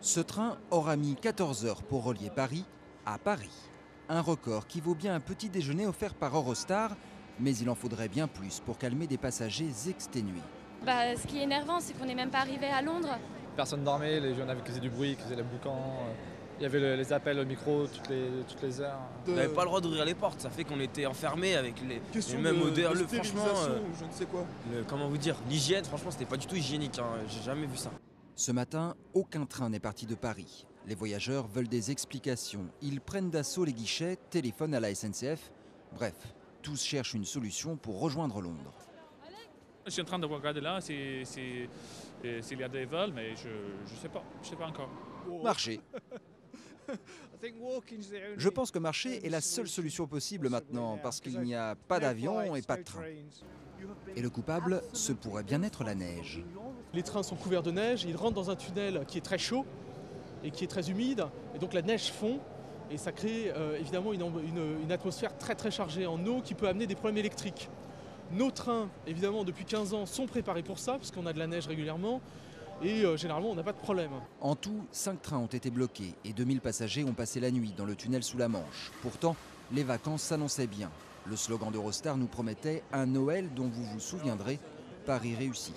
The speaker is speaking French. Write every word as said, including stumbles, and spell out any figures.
Ce train aura mis quatorze heures pour relier Paris à Paris. Un record qui vaut bien un petit déjeuner offert par Eurostar, mais il en faudrait bien plus pour calmer des passagers exténués. Bah, ce qui est énervant, c'est qu'on n'est même pas arrivé à Londres. Personne dormait, les jeunes avaient causé du bruit, qui faisaient les boucans. Il y avait les appels au micro toutes les, toutes les heures. On n'avait pas le droit d'ouvrir les portes, ça fait qu'on était enfermés avec les, les mêmes de, odeurs. De le, franchement, euh, je ne sais quoi. Le, comment vous dire, l'hygiène, franchement, c'était pas du tout hygiénique, hein, j'ai jamais vu ça. Ce matin, aucun train n'est parti de Paris. Les voyageurs veulent des explications. Ils prennent d'assaut les guichets, téléphonent à la S N C F. Bref, tous cherchent une solution pour rejoindre Londres. Je suis en train de regarder là s'il y a des vols, mais je ne sais pas, je sais pas encore. Marcher. Je pense que marcher est la seule solution possible maintenant, parce qu'il n'y a pas d'avion et pas de train. Et le coupable, ce pourrait bien être la neige. Les trains sont couverts de neige, ils rentrent dans un tunnel qui est très chaud et qui est très humide, et donc la neige fond, et ça crée euh, évidemment une, une, une atmosphère très très chargée en eau qui peut amener des problèmes électriques. Nos trains, évidemment, depuis quinze ans, sont préparés pour ça, parce qu'on a de la neige régulièrement, et euh, généralement, on n'a pas de problème. En tout, cinq trains ont été bloqués et deux mille passagers ont passé la nuit dans le tunnel sous la Manche. Pourtant, les vacances s'annonçaient bien. Le slogan d'Eurostar nous promettait un Noël dont vous vous souviendrez, Paris réussi.